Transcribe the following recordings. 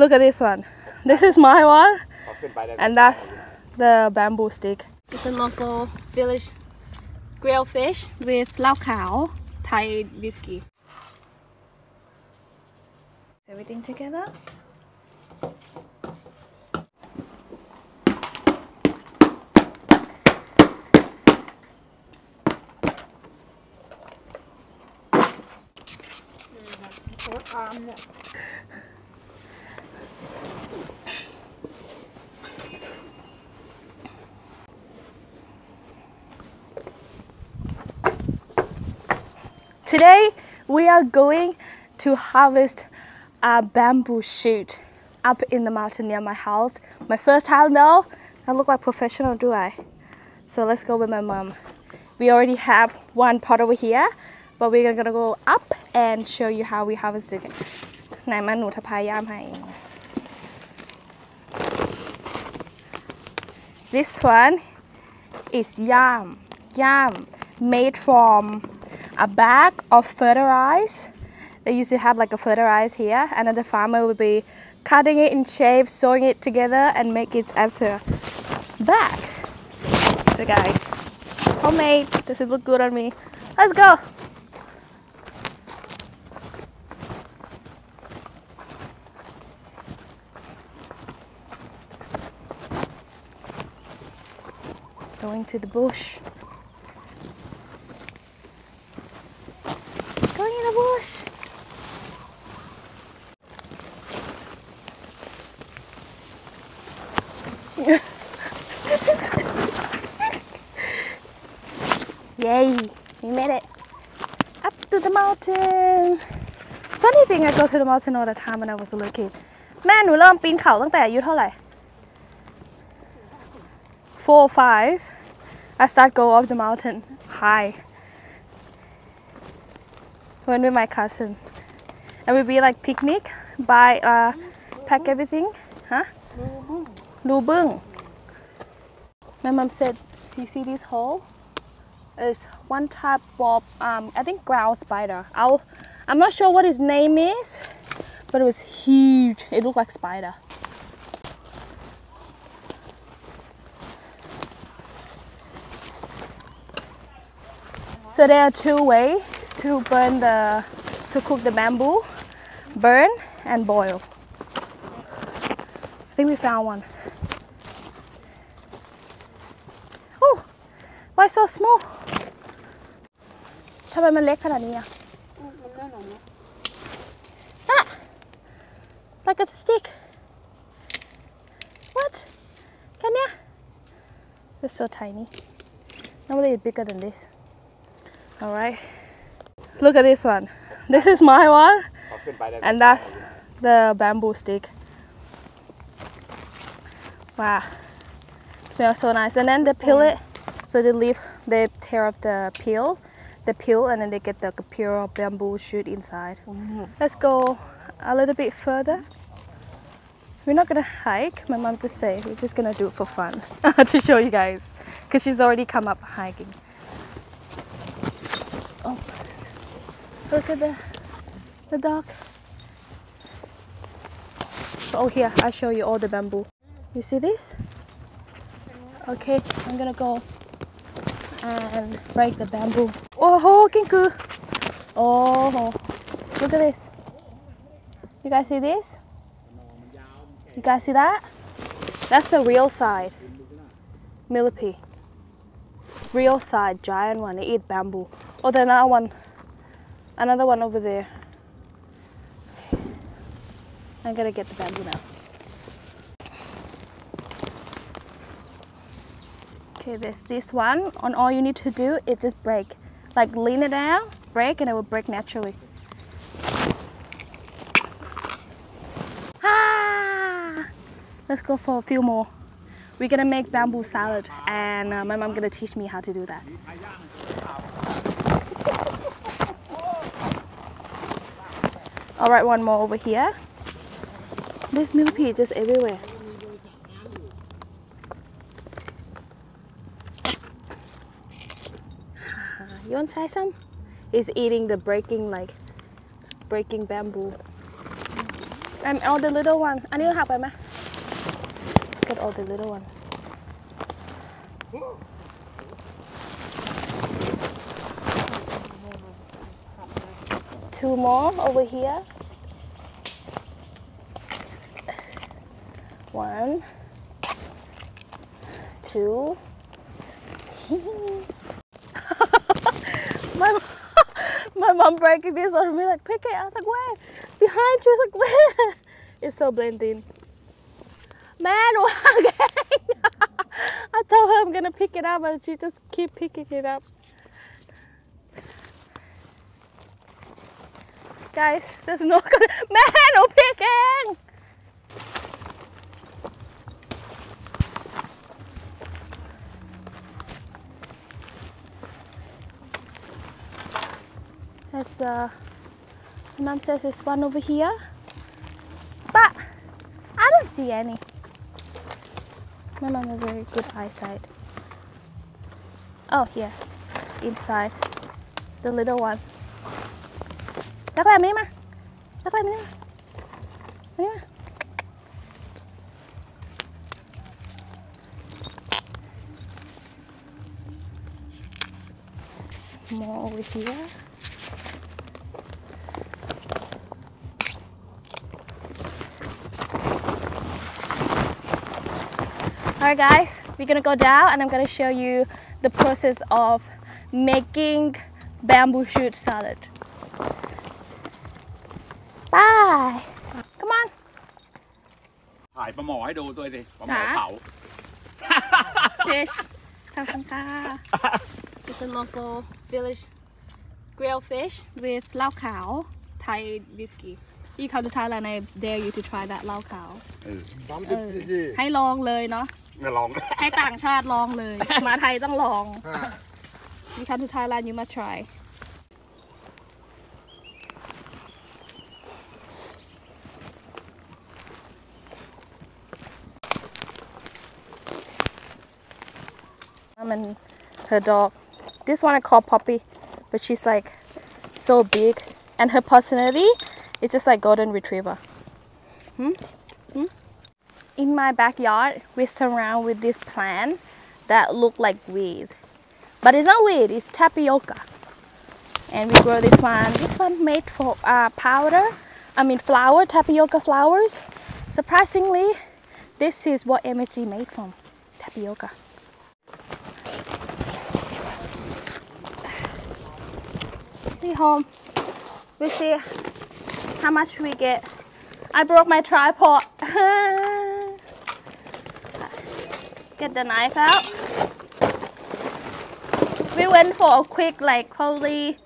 Look at this one. This is my one, and that's the bamboo stick. It's a local village grilled fish with lao khao, Thai whiskey. Everything together. Today we are going to harvest a bamboo shoot up in the mountain near my house. My first time though. I look like professional, do I? So let's go with my mom. We already have one pot over here, but we're gonna go up and show you how we harvest it. This one is yam. Yam made from a bag of fertilizer. They used to have like a fertilizer here, and then the farmer would be cutting it in shape, sewing it together, and make it as a bag. So guys, homemade. Does it look good on me? Let's go. Going to the bush. Going in the bush. Yay, we made it up to the mountain. Funny thing, I go to the mountain all the time when I was a little kid. Man, we learned to climb since I was how old? 4 or 5, I start go up the mountain high. Went with my cousin, and we be like picnic, buy pack everything, huh? Lubung. My mom said, "You see this hole? It's one type of I think ground spider. I'm not sure what his name is, but it was huge. It looked like spider." So there are two ways to cook the bamboo: burn and boil. I think we found one. Oh, why so small? Why is it so small? Ah, like it's a stick. What? Can you? It's so tiny. Normally it's bigger than this. All right, look at this one. This is my one, and that's the bamboo stick. Wow, it smells so nice. And then they peel it, so they tear up the peel, and then they get the pure bamboo shoot inside. Let's go a little bit further. We're not gonna hike, my mom just said. We're just gonna do it for fun to show you guys, because she's already come up hiking. Oh, look at the dog. Oh, here, I show you all the bamboo. You see this? Okay, I'm gonna go and break the bamboo. Oh, kinku! Oh, look at this. You guys see this? You guys see that? That's the real side. Millipede. Real side, giant one. They eat bamboo. Oh, there's another one over there. I'm gonna get the bamboo now. Okay, there's this one. And all you need to do is just break. Like lean it down, break, and it will break naturally. Ah! Let's go for a few more. We're gonna make bamboo salad, and my mom gonna teach me how to do that. All right, one more over here. There's millipede just everywhere. You want to try some? It's eating the breaking bamboo. And all the little one. I need help, Emma. Get all the little one. Two more over here. One, two. My mom breaking this on me like, pick it. I was like, where? Behind you. I was like, where? It's so blending. Man, okay. I told her I'm gonna pick it up, but she just keep picking it up. Guys, there's no man, no picking. There's mom says there's one over here, but I don't see any. My mom has very good eyesight. Oh, here, inside the little one. Đắc lại mình đi mà. Đắc lại mình đi mà. Mình đi mà. More over here. Alright guys, we're gonna go down and I'm gonna show you the process of making bamboo shoot salad. Bye! Come on! Hi, fish! It's a local village grilled fish with lao khao, Thai whiskey. You come to Thailand, I dare you to try that lao khao. Hey, long lay, no? Hey, tang chat long lay. My Thai don't long. You come to Thailand, you must try. Mom and her dog. This one I call Poppy, but she's like so big, and her personality is just like golden retriever. In my backyard, we're surrounded with this plant that look like weed. But it's not weed, it's tapioca. And we grow this one. This one made for flower, tapioca flowers. Surprisingly, this is what MSG made from, tapioca. We're home. We see how much we get. I broke my tripod. Get the knife out. We went for a quick, like probably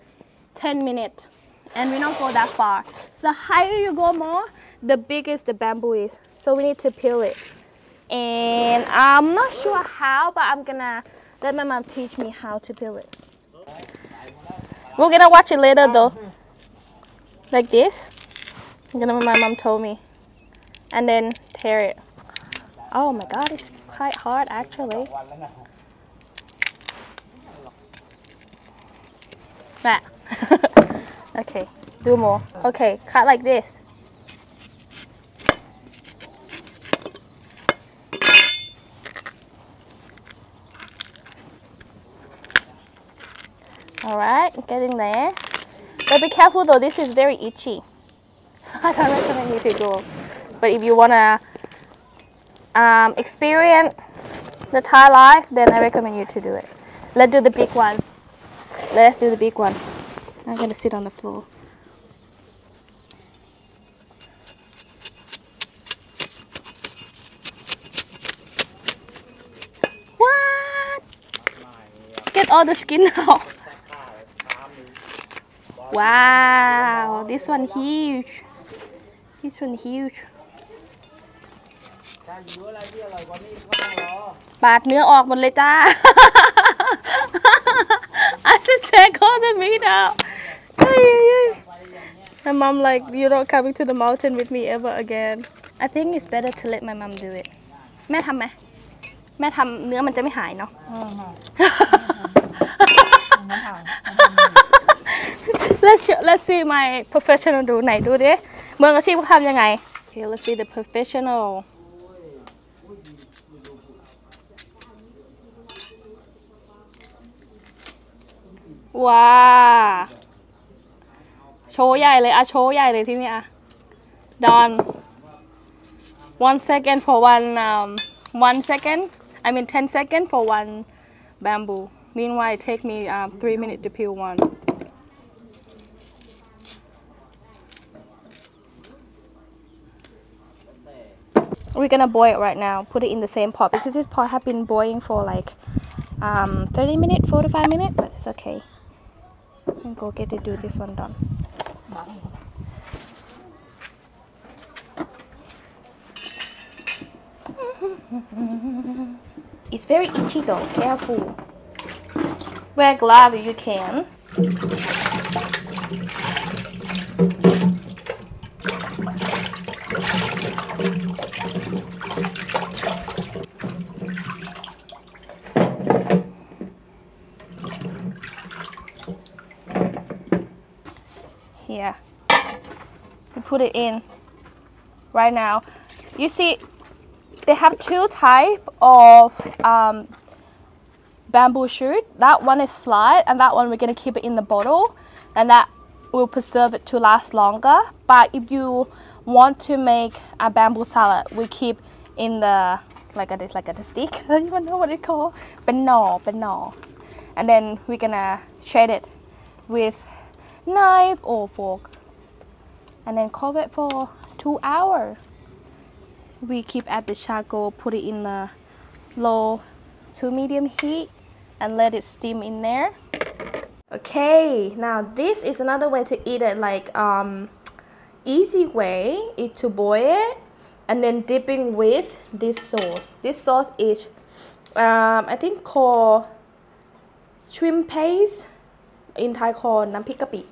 10 minutes, and we don't go that far. So the higher you go more, the biggest the bamboo is. So we need to peel it. And I'm not sure how, but I'm gonna let my mom teach me how to peel it. We're gonna watch it later though. Like this. My mom told me. And then tear it. Oh my god, it's quite hard actually. That. Okay, do more. Okay, cut like this. Alright, getting there. But be careful though, this is very itchy. I can't recommend you to go. But if you wanna experience the Thai life, then I recommend you to do it. Let's do the big one. Let's do the big one. I'm gonna sit on the floor. What? Get all the skin out. Wow, this one huge. This one huge. I have to take all the meat out. My mom like, you're not coming to the mountain with me ever again. I think it's better to let my mom do it. Mẹ thăm mẹ. Mẹ thăm nữa mình sẽ mới hại nó. Let's see my professional do this. Okay, let's see the professional. Wow. โชว์ใหญ่เลยทีนี้ Done. 1 second for one 1 second. I mean 10 seconds for one bamboo. Meanwhile, it take me 3 minutes to peel one. We're gonna boil it right now. Put it in the same pot because this pot has been boiling for like 30 minutes, 45 minutes, but it's okay. And go get to do this one done. It's very itchy though. Careful. Wear gloves if you can. Here, we put it in right now. You see, they have two types of bamboo shoot. That one is slide, and that one we're gonna keep it in the bottle, and that will preserve it to last longer. But if you want to make a bamboo salad, we keep in the like a stick. I don't even know what it's called. But no. And then we're gonna shred it with knife or fork, and then cover it for 2 hours. We keep at the charcoal, put it in the low to medium heat and let it steam in there. Okay, now this is another way to eat it, like easy way is to boil it and then dipping with this sauce. This sauce is I think called shrimp paste, in Thai called nam bai yanang,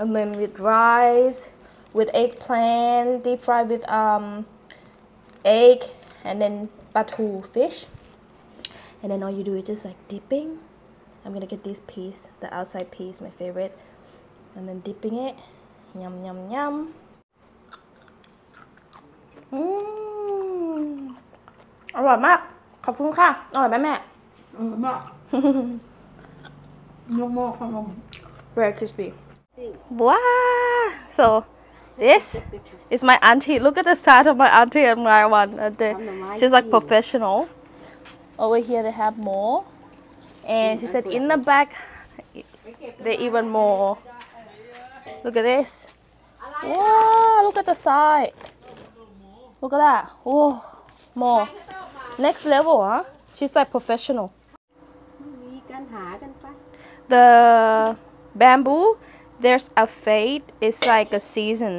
and then with rice, with eggplant, deep fried with egg, and then batu fish, and then all you do is just like dipping. I'm gonna get this piece, the outside piece, my favorite, and then dipping it. Yum yum yum. Mmm. อร่อยมากขอบคุณค่ะอร่อยไหมแม่อร่อยมาก Very crispy. Wow. So this is my auntie. Look at the size of my auntie and my one. She's like professional. Over here they have more. And she said in the back they even more. Look at this. Wow, look at the side. Look at that. Whoa, more. Next level, huh? She's like professional. The bamboo, there's a fade, it's like a season.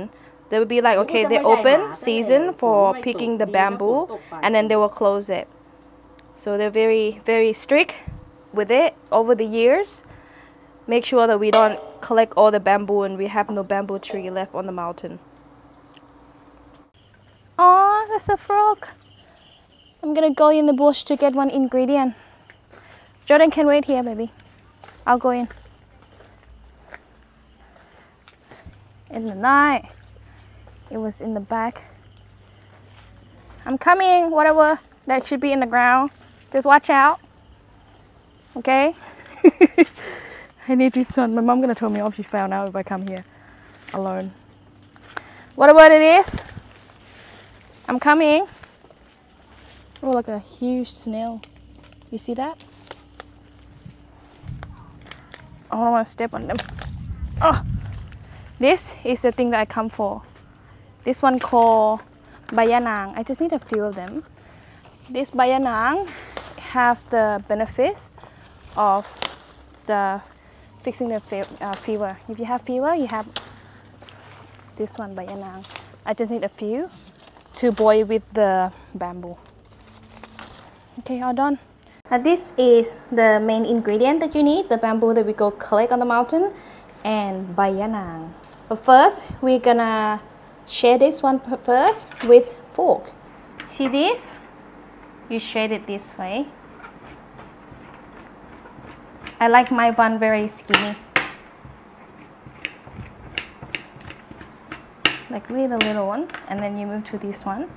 They will be like, okay, they open season for picking the bamboo and then they will close it. So they're very, very strict with it over the years. Make sure that we don't collect all the bamboo and we have no bamboo tree left on the mountain. Oh, that's a frog. I'm gonna go in the bush to get one ingredient. Jordan can wait here, baby. I'll go in. In the night. It was in the back. I'm coming, whatever that should be in the ground. Just watch out. Okay? I need this one. My mom gonna tell me off, she found out if I come here alone. Whatever it is, I'm coming. Oh, like a huge snail. You see that? I don't want to step on them. Oh, this is the thing that I come for. This one called bai yanang. I just need a few of them. This bai yanang have the benefits of the fixing the fever. If you have fever, you have this one bai yanang. I just need a few to boil with the bamboo. Okay, all done. Now this is the main ingredient that you need, the bamboo that we go collect on the mountain, and bai yanang. But first, we're gonna share this one first with fork. See this? You shred it this way. I like my one very skinny. likely the little one, and then you move to this one.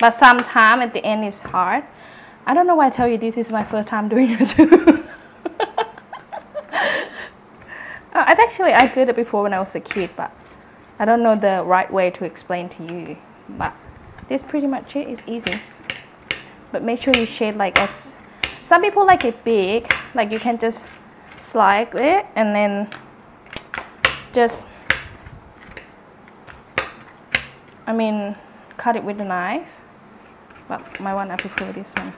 But sometimes at the end it's hard. I don't know why I tell you this is my first time doing it too. I did it before when I was a kid, but I don't know the right way to explain to you. But this pretty much it is easy. But make sure you shade like as some people like it big, like you can just slide it and then just cut it with a knife. But my one, I prefer this one.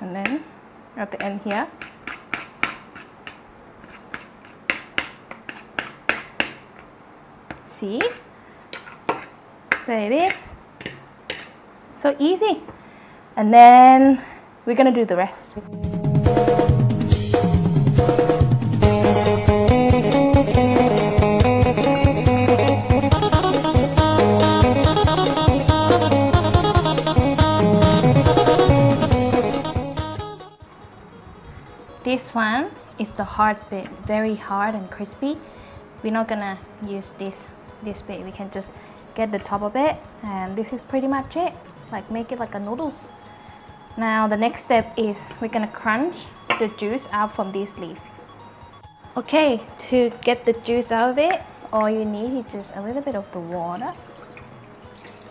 And then at the end here, see, there it is. So easy. And then we're gonna do the rest. This one is the hard bit, very hard and crispy. We're not gonna use this bit. We can just get the top of it, and this is pretty much it. Like make it like a noodles. Now the next step is we're gonna crunch the juice out from this leaf. Okay, to get the juice out of it, all you need is just a little bit of the water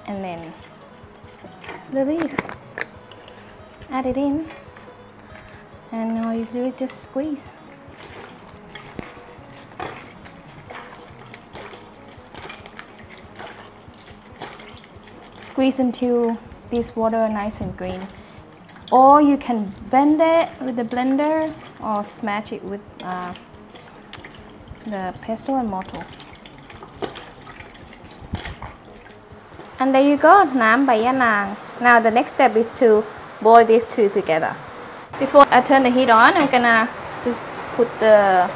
and then the leaf. Add it in. And all you do is just squeeze. Squeeze until this water is nice and green. Or you can bend it with the blender or smash it with the pestle and mortar. And there you go, nam bai yanang. Now the next step is to boil these two together. Before I turn the heat on, I'm gonna just put the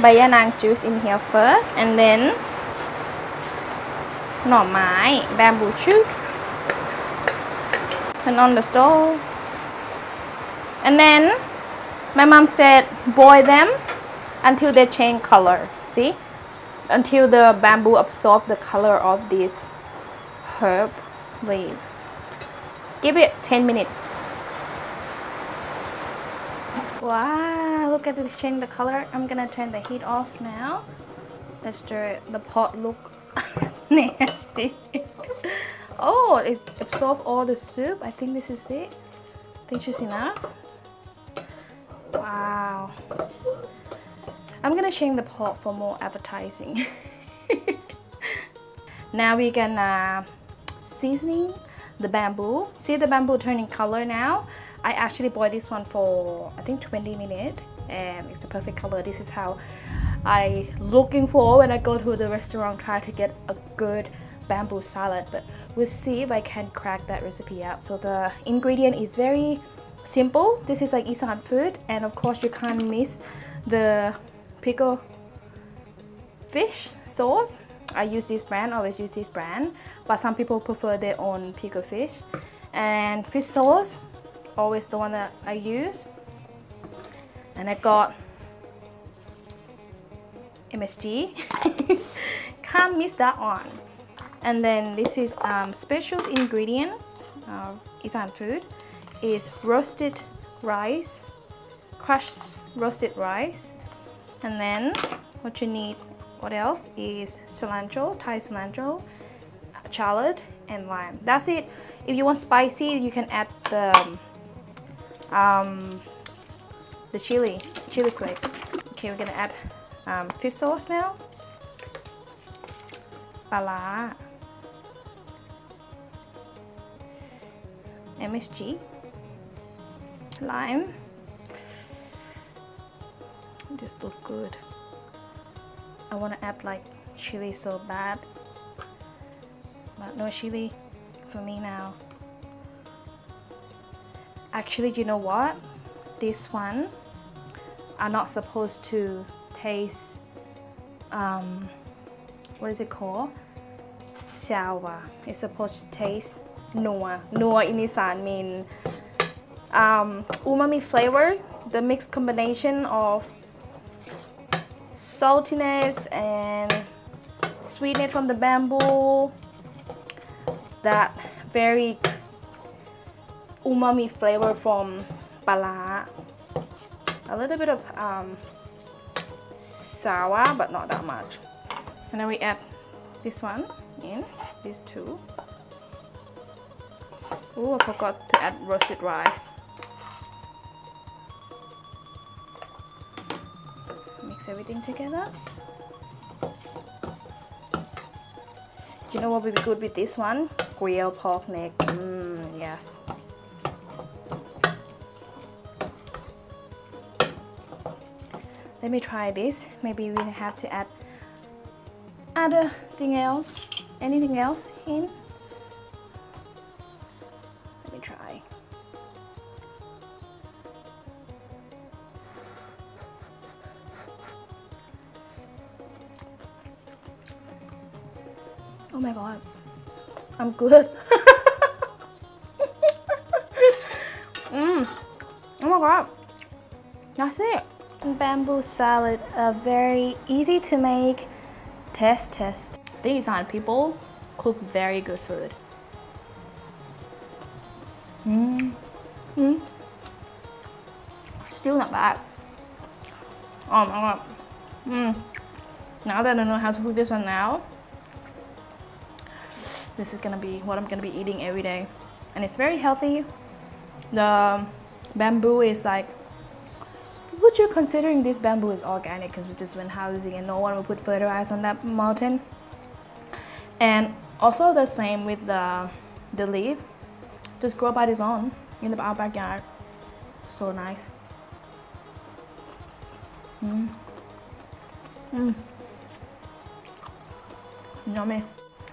bai yanang juice in here first, and then nam bai, bamboo shoot. Turn on the stove. And then my mom said boil them until they change color, see? Until the bamboo absorbs the color of this herb leaf. Give it 10 minutes. Wow, look at it change the color. I'm gonna turn the heat off now. Let's stir it. The pot look nasty. Oh, it absorbed all the soup. I think this is it. I think it's enough. Wow. I'm gonna change the pot for more appetizing. Now we're gonna season the bamboo. See the bamboo turning color now? I actually boiled this one for I think 20 minutes and it's the perfect color. This is how I looking for when I go to the restaurant, try to get a good bamboo salad. But we'll see if I can crack that recipe out. So the ingredient is very simple. This is like Isaan food, and of course you can't miss the pickle fish sauce. I use this brand, always use this brand, but some people prefer their own pickle fish. And fish sauce, always the one that I use. And I got MSG. Can't miss that one. And then this is special ingredient of Isaan food is roasted rice, crushed roasted rice. And then what you need, what else is cilantro, Thai cilantro, shallot, and lime. That's it. If you want spicy, you can add the chili flake. Okay, we're gonna add fish sauce now. Pala, MSG, lime. This looks good. I wanna add like chili so bad, but no chili for me now. Actually, you know what? This one are not supposed to taste what is it called? Sour. It's supposed to taste nawa. Nawa in Isaan mean umami flavor. the mixed combination of saltiness and sweetness from the bamboo, that very umami flavor from pala, a little bit of sour but not that much. And then we add this one in, these two. Oh, I forgot to add roasted rice. Mix everything together. You know what would be good with this one? Grilled pork neck. Yes. Let me try this. Maybe we have to add other thing else, anything else in. Let me try. Oh my god, I'm good. Oh my god, that's it. Bamboo salad, very easy to make. Test. The Isaan people cook very good food. Still not bad. Oh my god. Now that I know how to cook this one now, this is gonna be what I'm gonna be eating every day. And it's very healthy. The bamboo is like, would you considering this bamboo is organic, because we just went housing and no one will put fertilizer on that mountain. And also the same with the leaf, just grow by its own in our backyard. So nice. Yummy.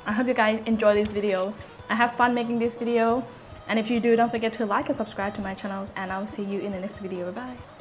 I hope you guys enjoy this video. I have fun making this video, and if you do, don't forget to like and subscribe to my channels, and I'll see you in the next video. Bye bye.